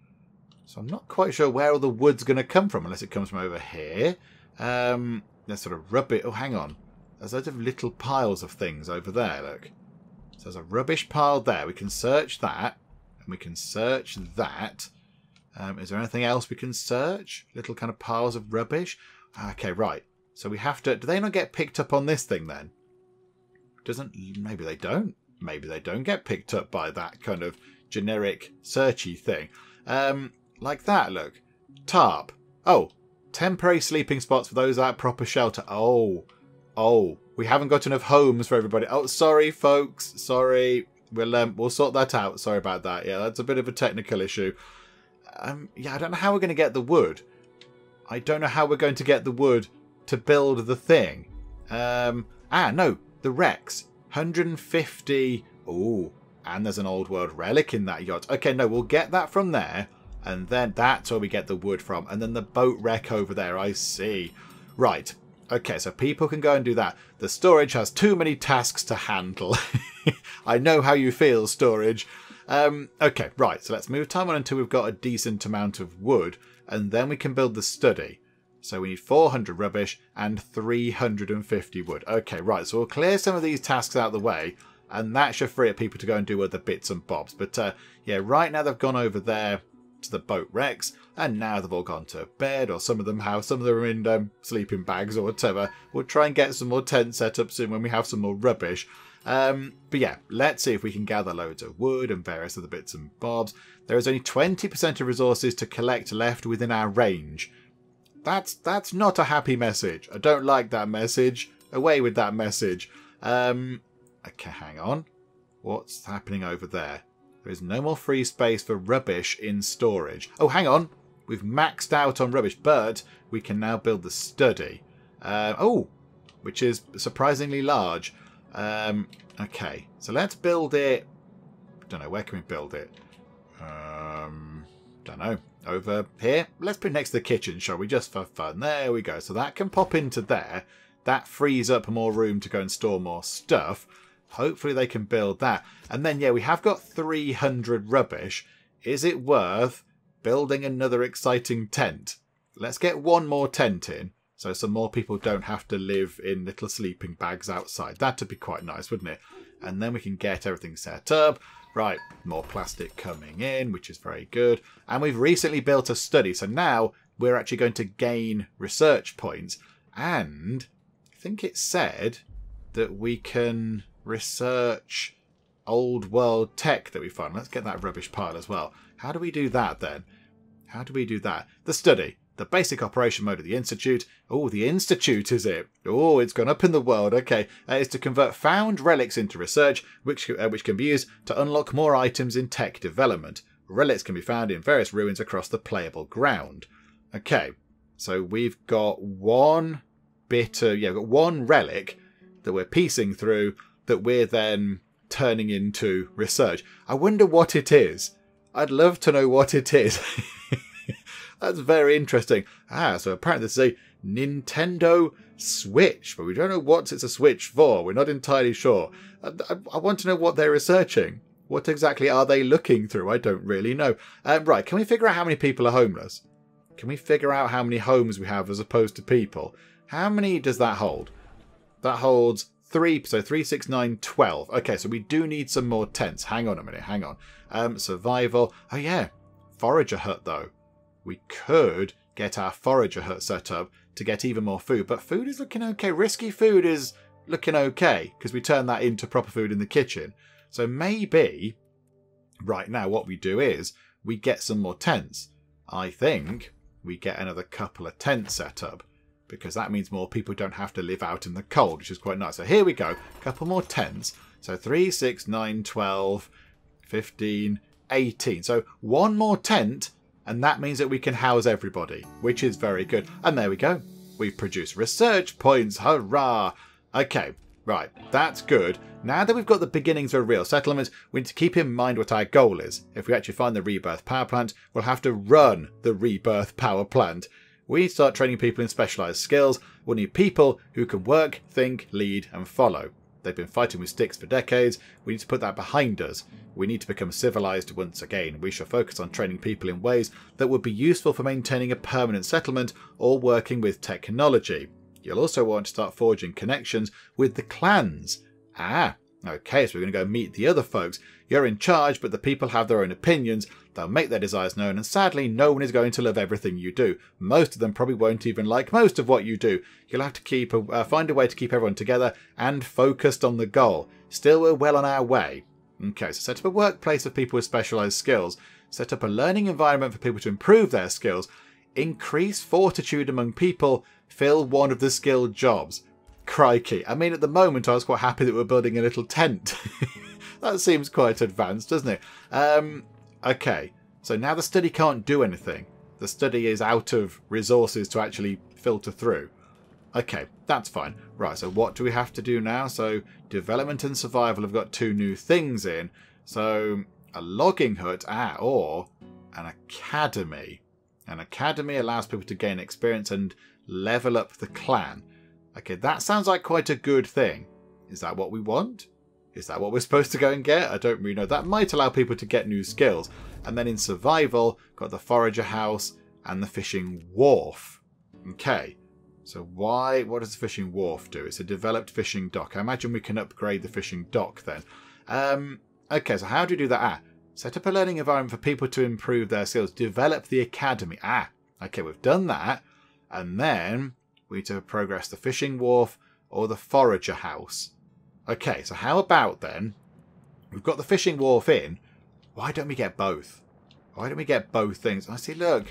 So I'm not quite sure where all the wood's going to come from, unless it comes from over here. Let's sort of rub it. Oh, hang on. There's loads of little piles of things over there, look. So there's a rubbish pile there. We can search that. And we can search that. Is there anything else we can search? Little kind of piles of rubbish. Okay, right. So we have to... Do they not get picked up on this thing then? Doesn't... Maybe they don't. Maybe they don't get picked up by that kind of generic searchy thing. Like that, look. Tarp. Oh. Temporary sleeping spots for those without proper shelter. Oh. Oh. We haven't got enough homes for everybody. Oh, sorry, folks. Sorry. We'll sort that out. Sorry about that. Yeah, that's a bit of a technical issue. Yeah, I don't know how we're going to get the wood. I don't know how we're going to get the wood to build the thing. No. The Rex. 150. Ooh. And there's an old world relic in that yacht. Okay, no, we'll get that from there. And then that's where we get the wood from. And then the boat wreck over there. I see. Right. Okay, so people can go and do that. The storage has too many tasks to handle. I know how you feel, storage. Okay, right. So let's move time on until we've got a decent amount of wood. And then we can build the study. So we need 400 rubbish and 350 wood. Okay, right. So we'll clear some of these tasks out of the way. And that should free up people to go and do other bits and bobs. But yeah, right now they've gone over there to the boat wrecks, and now they've all gone to bed, or some of them have. Some of them are in sleeping bags or whatever. We'll try and get some more tents set up soon when we have some more rubbish. But yeah, let's see if we can gather loads of wood and various other bits and bobs. There is only 20% of resources to collect left within our range. That's not a happy message. I don't like that message. Away with that message. Okay, hang on. What's happening over there? There is no more free space for rubbish in storage. Oh, hang on. We've maxed out on rubbish, but we can now build the study. Oh, which is surprisingly large. Okay, so let's build it. Don't know, where can we build it? Don't know. Over here? Let's put it next to the kitchen, shall we? Just for fun. There we go. So that can pop into there. That frees up more room to go and store more stuff. Hopefully they can build that. And then, yeah, we have got 300 rubbish. Is it worth building another exciting tent? Let's get one more tent in so some more people don't have to live in little sleeping bags outside. That'd be quite nice, wouldn't it? And then we can get everything set up. Right, more plastic coming in, which is very good. And we've recently built a study. So now we're actually going to gain research points. And I think it said that we can research old world tech that we find. Let's get that rubbish pile as well. How do we do that then? How do we do that? The study. The basic operation mode of the Institute. Oh, the Institute, is it? Oh, it's gone up in the world. Okay. Is to convert found relics into research, which can be used to unlock more items in tech development. Relics can be found in various ruins across the playable ground. Okay. So we've got one bit of... yeah, we've got one relic that we're piecing through that we're then turning into research. I wonder what it is. I'd love to know what it is. That's very interesting. Ah, so apparently this is a Nintendo Switch, but we don't know what it's a Switch for. We're not entirely sure. I want to know what they're researching. What exactly are they looking through? I don't really know. Right, can we figure out how many people are homeless? Can we figure out how many homes we have as opposed to people? How many does that hold? That holds... 3, so 3, 6, 9, 12. Okay, so we do need some more tents. Hang on a minute, hang on. Survival. Oh, yeah. Forager hut, though. We could get our forager hut set up to get even more food. But food is looking okay. Risky food is looking okay because we turn that into proper food in the kitchen. So maybe right now what we do is we get some more tents. I think we get another couple of tents set up, because that means more people don't have to live out in the cold, which is quite nice. So here we go. A couple more tents. So 3, 6, 9, 12, 15, 18. So one more tent, and that means that we can house everybody, which is very good. And there we go. We've produced research points. Hurrah! Okay, right. That's good. Now that we've got the beginnings of a real settlement, we need to keep in mind what our goal is. If we actually find the rebirth power plant, we'll have to run the rebirth power plant. We need to start training people in specialised skills. We'll need people who can work, think, lead and follow. They've been fighting with sticks for decades. We need to put that behind us. We need to become civilised once again. We shall focus on training people in ways that would be useful for maintaining a permanent settlement or working with technology. You'll also want to start forging connections with the clans. Ah, okay, so we're going to go meet the other folks. You're in charge, but the people have their own opinions. They'll make their desires known, and sadly, no one is going to love everything you do. Most of them probably won't even like most of what you do. You'll have to keep find a way to keep everyone together and focused on the goal. Still, we're well on our way. Okay, so set up a workplace for people with specialised skills. set up a learning environment for people to improve their skills, increase fortitude among people, fill one of the skilled jobs. Crikey. I mean, at the moment I was quite happy that we're building a little tent. That seems quite advanced, doesn't it? Okay, so now the study can't do anything. The study is out of resources to actually filter through. Okay, that's fine. Right, so what do we have to do now? So development and survival have got two new things in. So a logging hut or an academy. An academy allows people to gain experience and level up the clan. Okay, that sounds like quite a good thing. Is that what we want? Is that what we're supposed to go and get? I don't really know. That might allow people to get new skills. And then in survival, got the forager house and the fishing wharf. Okay, so what does the fishing wharf do? It's a developed fishing dock. I imagine we can upgrade the fishing dock then. Okay, so how do you do that? Set up a learning environment for people to improve their skills. Develop the academy. Okay, we've done that. And then we need to progress the fishing wharf or the forager house. Okay, so how about then, we've got the fishing wharf in, why don't we get both? Why don't we get both things? I see, look,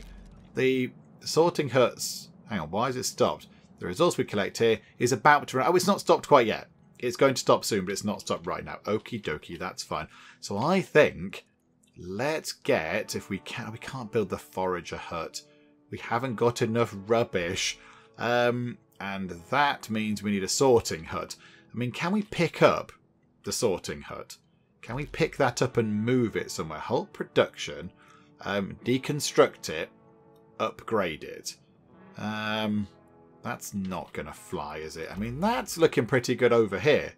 the sorting huts, hang on, why is it stopped? The resource we collect here is about to run, it's not stopped quite yet. It's going to stop soon, but it's not stopped right now. Okie dokie, that's fine. So I think, let's get, if we can, we can't build the forager hut. We haven't got enough rubbish. And that means we need a sorting hut. I mean, can we pick up the sorting hut? Can we pick that up and move it somewhere? Halt production, deconstruct it, upgrade it. That's not going to fly, is it? I mean, that's looking pretty good over here.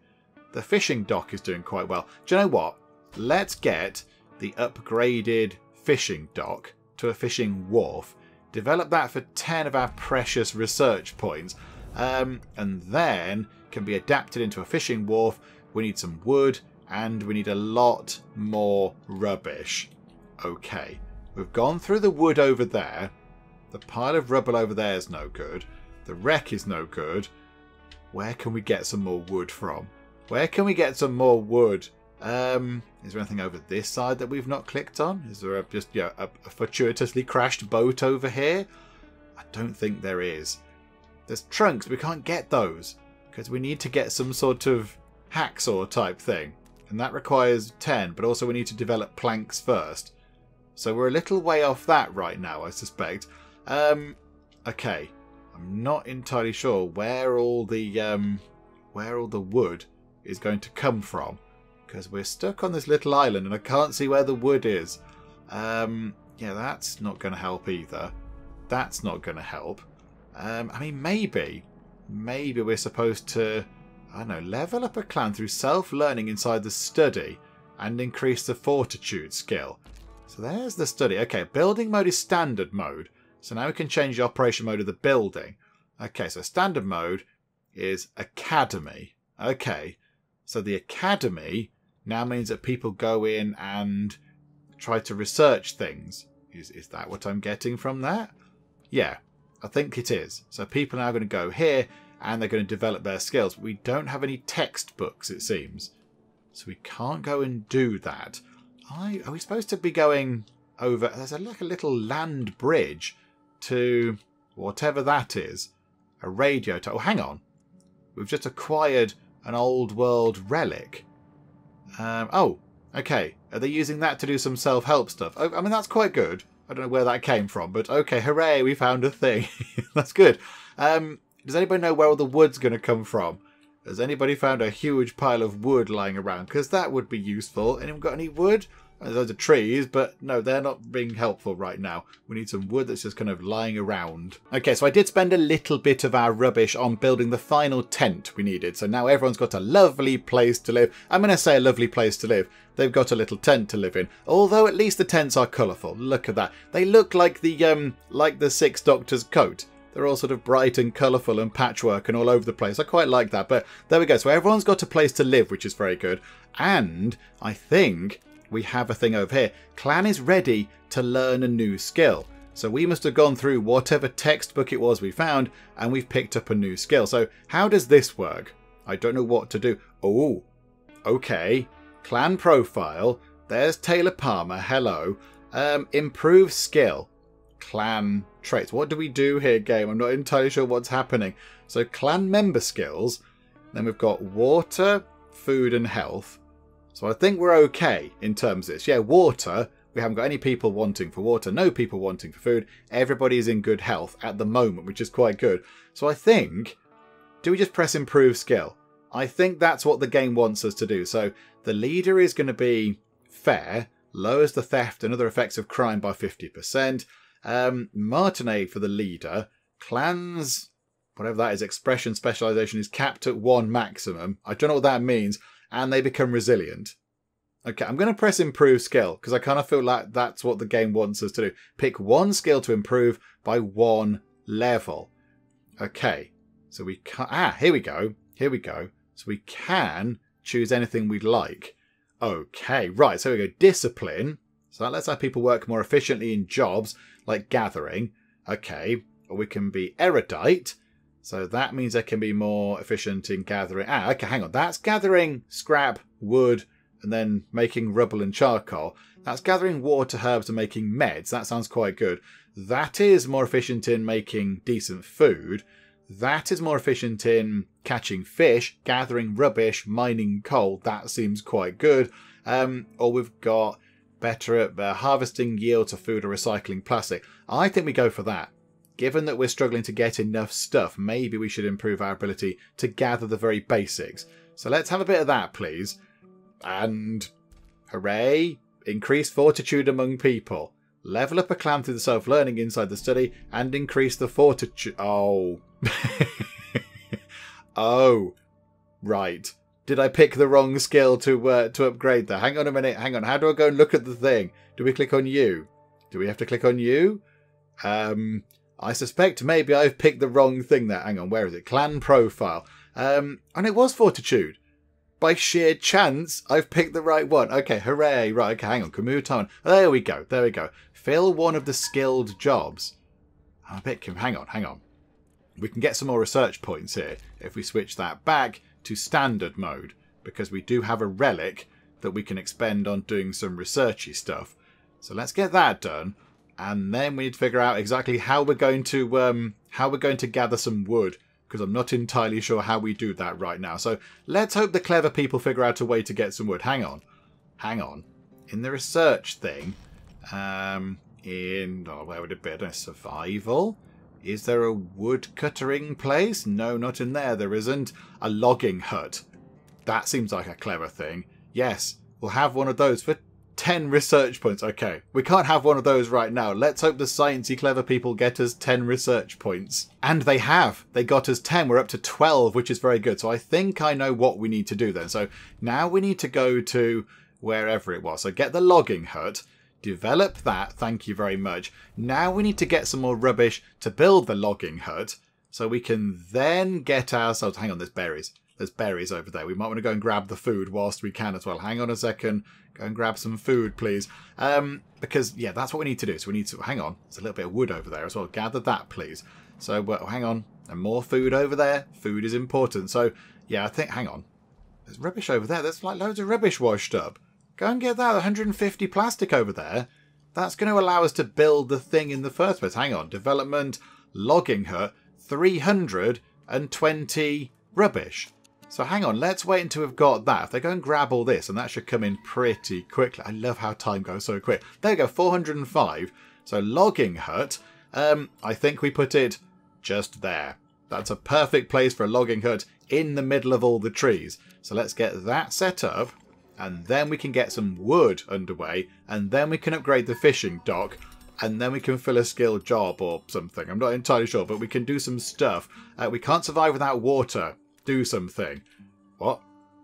The fishing dock is doing quite well. Do you know what? Let's get the upgraded fishing dock to a fishing wharf. Develop that for 10 of our precious research points. And then can be adapted into a fishing wharf. We need some wood and we need a lot more rubbish. Okay, we've gone through the wood over there. The pile of rubble over there is no good. The wreck is no good. Where can we get some more wood from? Where can we get some more wood? Is there anything over this side that we've not clicked on? Is there a fortuitously crashed boat over here? I don't think there is. There's trunks, we can't get those because we need to get some sort of hacksaw type thing, and that requires 10, but also we need to develop planks first, so we're a little way off that right now, I suspect. Okay, I'm not entirely sure where all the wood is going to come from, because we're stuck on this little island and I can't see where the wood is. Yeah, that's not going to help either. That's not going to help. I mean, maybe we're supposed to, I don't know, level up a clan through self-learning inside the study and increase the fortitude skill. So there's the study. Okay, building mode is standard mode. So now we can change the operation mode of the building. Okay, so standard mode is academy. Okay, so the academy now means that people go in and try to research things. Is that what I'm getting from that? Yeah. I think it is. So people are now going to go here and they're going to develop their skills. We don't have any textbooks, it seems. So we can't go and do that. Are we supposed to be going over? There's like a little land bridge to whatever that is. A radio tower. Oh, hang on. We've just acquired an old world relic. Oh, okay. Are they using that to do some self-help stuff? I mean, that's quite good. I don't know where that came from, but okay, hooray, we found a thing. That's good. Does anybody know where all the wood's going to come from? Has anybody found a huge pile of wood lying around? Because that would be useful. Anyone got any wood? There's loads of trees, but no, they're not being helpful right now. We need some wood that's just kind of lying around. Okay, so I did spend a little bit of our rubbish on building the final tent we needed. So now everyone's got a lovely place to live. I'm going to say a lovely place to live. They've got a little tent to live in. Although at least the tents are colourful. Look at that. They look like the Sixth Doctor's coat. They're all sort of bright and colourful and patchwork and all over the place. I quite like that. But there we go. So everyone's got a place to live, which is very good. And I think we have a thing over here. Clan is ready to learn a new skill. So we must have gone through whatever textbook it was we found and we've picked up a new skill. So how does this work? I don't know what to do. Oh, okay. Clan profile. There's Taylor Palmer. Hello. Improve skill. Clan traits. What do we do here, game? I'm not entirely sure what's happening. So clan member skills. Then we've got water, food and health. So I think we're okay in terms of this. Yeah, water. We haven't got any people wanting for water. No people wanting for food. Everybody is in good health at the moment, which is quite good. So I think... do we just press improve skill? I think that's what the game wants us to do. So the leader is going to be fair. Lowers the theft and other effects of crime by 50%. Martinet for the leader. Clans, whatever that is, expression specialization is capped at 1 maximum. I don't know what that means. And they become resilient. Okay, I'm going to press improve skill because I kind of feel like that's what the game wants us to do. Pick 1 skill to improve by 1 level. Okay, so we can... ah, here we go. Here we go. So we can choose anything we'd like. Okay, right, so we go discipline. So that lets our people work more efficiently in jobs like gathering. Okay, or we can be erudite. So that means they can be more efficient in gathering. Ah, okay, hang on. That's gathering scrap, wood, and then making rubble and charcoal. That's gathering water, herbs, and making meds. That sounds quite good. That is more efficient in making decent food. That is more efficient in catching fish, gathering rubbish, mining coal. That seems quite good. Or we've got better at harvesting yields of food or recycling plastic. I think we go for that. Given that we're struggling to get enough stuff, maybe we should improve our ability to gather the very basics. So let's have a bit of that, please. And hooray, increase fortitude among people. Level up a clan through the self-learning inside the study and increase the fortitude. Oh. Oh, right. Did I pick the wrong skill to upgrade there? Hang on a minute. Hang on. How do I go and look at the thing? Do we click on you? Do we have to click on you? I suspect maybe I've picked the wrong thing there. Hang on. Where is it? Clan profile. And it was fortitude. By sheer chance, I've picked the right one. Okay, hooray. Right, okay, hang on. Kamutan. There we go. There we go. Fill one of the skilled jobs. I bet. Hang on, hang on. We can get some more research points here if we switch that back to standard mode, because we do have a relic that we can expend on doing some researchy stuff. So let's get that done. And then we need to figure out exactly how we're going to gather some wood, because I'm not entirely sure how we do that right now. So let's hope the clever people figure out a way to get some wood. Hang on. Hang on. In the research thing, oh, where would it be? I don't know, survival? Is there a wood cuttering place? No, not in there. There isn't. A logging hut. That seems like a clever thing. Yes, we'll have one of those for 10 research points. Okay, we can't have one of those right now. Let's hope the sciencey clever people get us 10 research points. And they have. They got us 10. We're up to 12, which is very good. So I think I know what we need to do then. So now we need to go to wherever it was. So get the logging hut. Develop that. Thank you very much. Now we need to get some more rubbish to build the logging hut. So we can then get ourselves... hang on, there's berries. There's berries over there. We might want to go and grab the food whilst we can as well. Hang on a second. Go and grab some food, please. Because, yeah, that's what we need to do. So we need to... hang on. There's a little bit of wood over there as well. Gather that, please. So, hang on. And more food over there. Food is important. So, yeah, I think... hang on. There's rubbish over there. There's, like, loads of rubbish washed up. Go and get that. 150 plastic over there. That's going to allow us to build the thing in the first place. Hang on. Development. Logging hut. 320 rubbish. So hang on, let's wait until we've got that. If they go and grab all this, and that should come in pretty quickly. I love how time goes so quick. There we go, 405. So logging hut, I think we put it just there. That's a perfect place for a logging hut in the middle of all the trees. So let's get that set up, and then we can get some wood underway, and then we can upgrade the fishing dock, and then we can fill a skilled job or something. I'm not entirely sure, but we can do some stuff. We can't survive without water. Do something. What?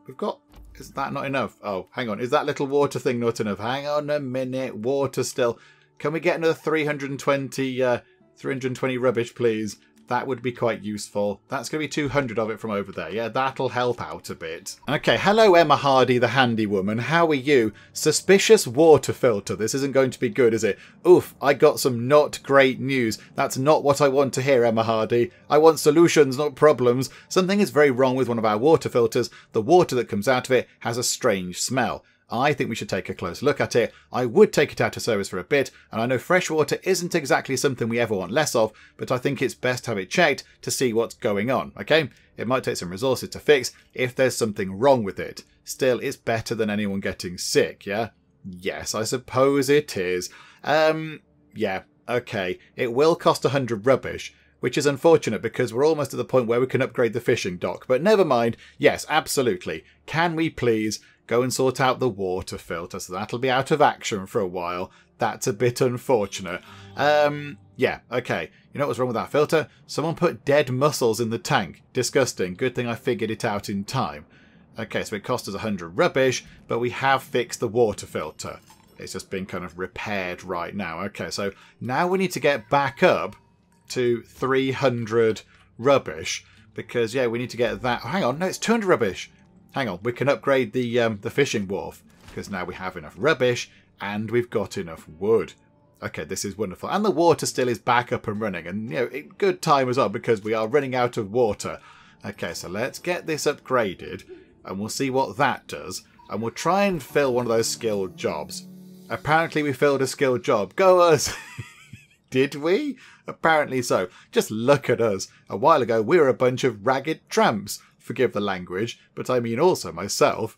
We've got... is that not enough? Oh, hang on. Is that little water thing not enough? Hang on a minute. Water still. Can we get another 320 rubbish, please? That would be quite useful. That's going to be 200 of it from over there. Yeah, that'll help out a bit. Okay, hello Emma Hardy, the handy woman. How are you? Suspicious water filter. This isn't going to be good, is it? Oof, I got some not great news. That's not what I want to hear, Emma Hardy. I want solutions, not problems. Something is very wrong with one of our water filters. The water that comes out of it has a strange smell. I think we should take a close look at it. I would take it out of service for a bit, and I know freshwater isn't exactly something we ever want less of, but I think it's best to have it checked to see what's going on, okay? It might take some resources to fix if there's something wrong with it. Still, it's better than anyone getting sick, yeah? Yes, I suppose it is. Yeah, okay. It will cost 100 rubbish, which is unfortunate because we're almost at the point where we can upgrade the fishing dock. But never mind. Yes, absolutely. Can we please go and sort out the water filter? So that'll be out of action for a while. That's a bit unfortunate. Yeah, okay. You know what was wrong with that filter? Someone put dead mussels in the tank. Disgusting. Good thing I figured it out in time. Okay, so it cost us 100 rubbish, but we have fixed the water filter. It's just been kind of repaired right now. Okay, so now we need to get back up to 300 rubbish because, yeah, we need to get that. Oh, hang on, no, it's 200 rubbish. Hang on, we can upgrade the fishing wharf because now we have enough rubbish and we've got enough wood. Okay, this is wonderful. And the water still is back up and running. And, you know, good time as well because we are running out of water. Okay, so let's get this upgraded and we'll see what that does. And we'll try and fill one of those skilled jobs. Apparently we filled a skilled job. Go us! Did we? Apparently so. Just look at us. A while ago, we were a bunch of ragged tramps. Forgive the language, but I mean also myself.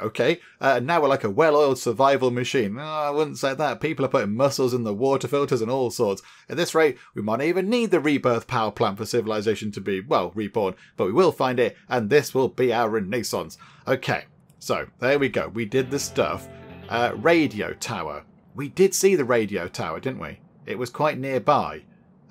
Okay, now we're like a well-oiled survival machine. Oh, I wouldn't say that. People are putting mussels in the water filters and all sorts. At this rate, we might not even need the rebirth power plant for civilization to be, well, reborn. But we will find it, and this will be our renaissance. Okay, so there we go. We did the stuff. Radio tower. We did see the radio tower, didn't we? It was quite nearby.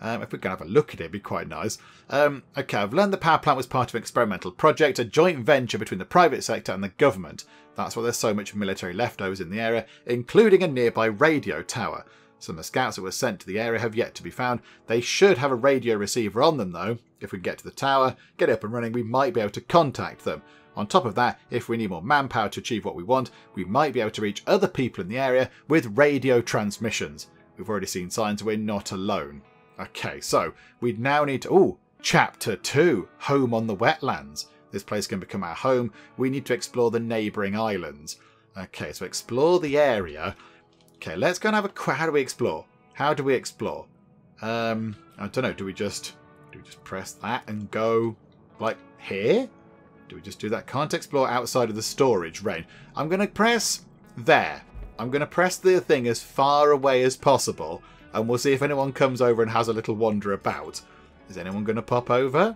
If we can have a look at it, it'd be quite nice. Okay, I've learned the power plant was part of an experimental project, a joint venture between the private sector and the government. That's why there's so much military leftovers in the area, including a nearby radio tower. Some of the scouts that were sent to the area have yet to be found. They should have a radio receiver on them, though. If we can get to the tower, get it up and running, we might be able to contact them. On top of that, if we need more manpower to achieve what we want, we might be able to reach other people in the area with radio transmissions. We've already seen signs we're not alone. Okay, so we now need to... Ooh, Chapter 2, Home on the Wetlands. This place can become our home. We need to explore the neighbouring islands. Okay, so explore the area. Okay, let's go and have a... How do we explore? How do we explore? I don't know. Do we just press that and go, like, here? Do we just do that? Can't explore outside of the storage range. I'm going to press there. I'm going to press the thing as far away as possible. And we'll see if anyone comes over and has a little wander about. Is anyone going to pop over?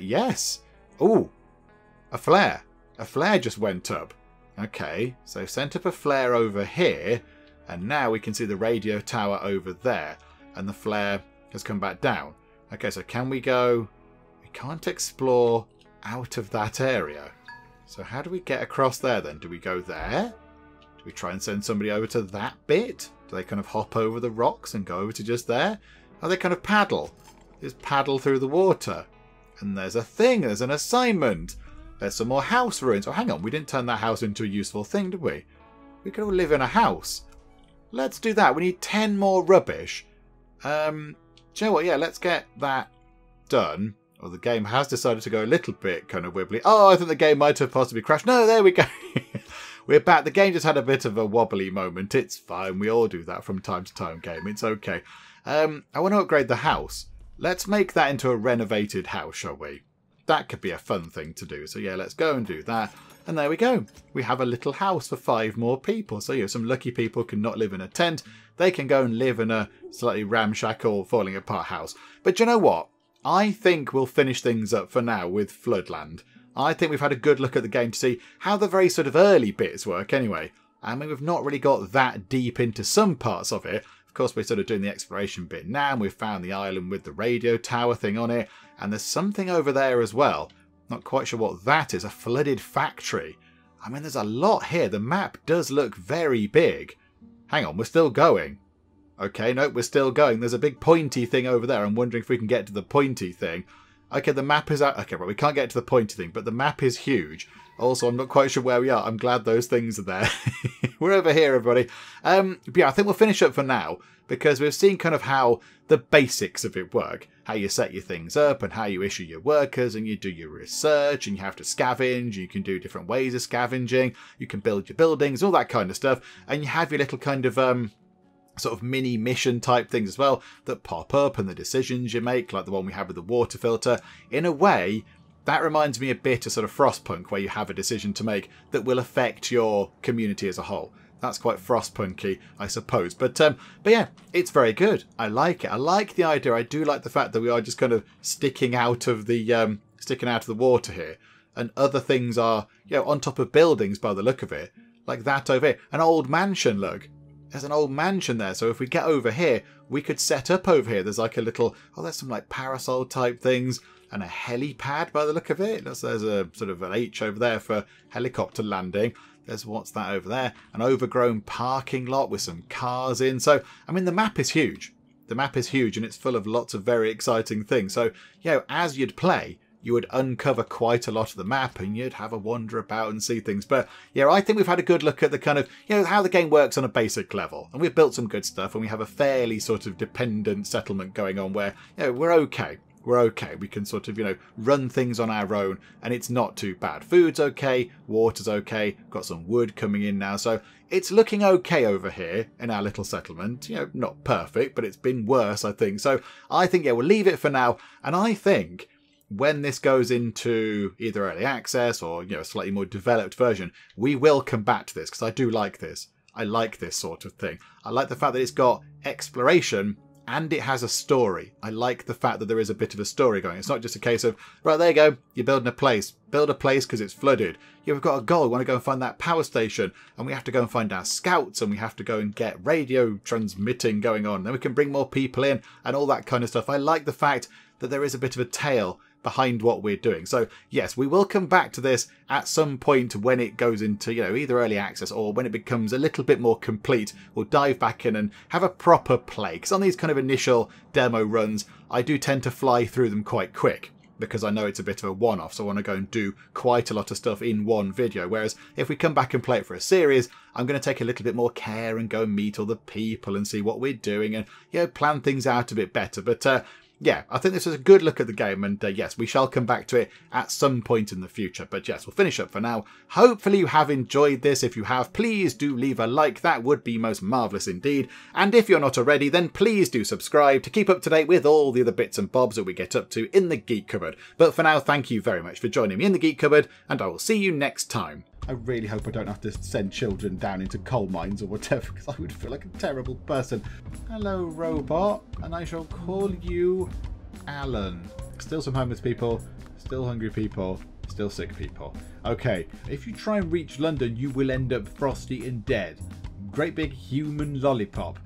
Yes. Ooh, a flare. A flare just went up. Okay, so sent up a flare over here. And now we can see the radio tower over there. And the flare has come back down. Okay, so can we go... We can't explore out of that area. So how do we get across there then? Do we go there? Do we try and send somebody over to that bit? Do they kind of hop over the rocks and go over to just there? Or they kind of paddle? Just paddle through the water. And there's a thing. There's an assignment. There's some more house ruins. Oh, hang on. We didn't turn that house into a useful thing, did we? We could all live in a house. Let's do that. We need 10 more rubbish. Do you know what? Yeah, let's get that done. Well, the game has decided to go a little bit kind of wibbly. Oh, I think the game might have possibly crashed. No, there we go. We're back. The game just had a bit of a wobbly moment. It's fine. We all do that from time to time, game. It's okay. I want to upgrade the house. Let's make that into a renovated house, shall we? That could be a fun thing to do. So, yeah, let's go and do that. And there we go. We have a little house for 5 more people. So, yeah, some lucky people can not live in a tent. They can go and live in a slightly ramshackle, falling apart house. But you know what? I think we'll finish things up for now with Floodland. I think we've had a good look at the game to see how the very sort of early bits work anyway. I mean, we've not really got that deep into some parts of it. Of course, we're sort of doing the exploration bit now, and we've found the island with the radio tower thing on it. And there's something over there as well. Not quite sure what that is, a flooded factory. I mean, there's a lot here. The map does look very big. Hang on, we're still going. Okay, nope, we're still going. There's a big pointy thing over there. I'm wondering if we can get to the pointy thing. Okay, the map is out. Okay, right, we can't get to the pointy thing, but the map is huge. Also, I'm not quite sure where we are. I'm glad those things are there. We're over here, everybody. Yeah, I think we'll finish up for now because we've seen kind of how the basics of it work. how you set your things up and how you issue your workers and you do your research and you have to scavenge. You can do different ways of scavenging. You can build your buildings, all that kind of stuff. And you have your little kind of sort of mini mission type things as well that pop up, and the decisions you make, like the one we had with the water filter. In a way, that reminds me a bit of sort of Frostpunk, where you have a decision to make that will affect your community as a whole. That's quite Frostpunky, I suppose. But yeah, it's very good. I like it. I like the idea. I do like the fact that we are just kind of sticking out of the water here, and other things are, you know, on top of buildings by the look of it, like that over here. An old mansion, look. There's an old mansion there. So if we get over here, we could set up over here. There's like a little, oh, there's some like parasol type things and a helipad by the look of it. There's a sort of an H over there for helicopter landing. There's what's that over there? An overgrown parking lot with some cars in. So, I mean, the map is huge. The map is huge and it's full of lots of very exciting things. So, you know, as you'd play, you would uncover quite a lot of the map and you'd have a wander about and see things. But yeah, I think we've had a good look at the kind of, you know, how the game works on a basic level. And we've built some good stuff and we have a fairly sort of dependent settlement going on where, you know, we're okay. We're okay. We can sort of, you know, run things on our own and it's not too bad. Food's okay. Water's okay. Got some wood coming in now. So it's looking okay over here in our little settlement. You know, not perfect, but it's been worse, I think. So I think, yeah, we'll leave it for now. And I think when this goes into either early access or, you know, a slightly more developed version, we will come back to this because I do like this. I like this sort of thing. I like the fact that it's got exploration and it has a story. I like the fact that there is a bit of a story going. It's not just a case of, right, there you go, you're building a place. Build a place because it's flooded. Yeah, we've got a goal. We want to go and find that power station. And we have to go and find our scouts. And we have to go and get radio transmitting going on. Then we can bring more people in and all that kind of stuff. I like the fact that there is a bit of a tale behind what we're doing. So yes, we will come back to this at some point when it goes into, you know, either early access or when it becomes a little bit more complete. We'll dive back in and have a proper play, because on these kind of initial demo runs I do tend to fly through them quite quick because I know it's a bit of a one-off, so I want to go and do quite a lot of stuff in one video. Whereas if we come back and play it for a series, I'm going to take a little bit more care and go and meet all the people and see what we're doing and, you know, plan things out a bit better. But yeah, I think this is a good look at the game, and yes, we shall come back to it at some point in the future. But yes, we'll finish up for now. Hopefully you have enjoyed this. If you have, please do leave a like. That would be most marvellous indeed. And if you're not already, then please do subscribe to keep up to date with all the other bits and bobs that we get up to in the Geek Cupboard. But for now, thank you very much for joining me in the Geek Cupboard, and I will see you next time. I really hope I don't have to send children down into coal mines or whatever, because I would feel like a terrible person. Hello, robot, and I shall call you Alan. Still some homeless people, still hungry people, still sick people. Okay, if you try and reach London, you will end up frosty and dead. Great big human lollipop.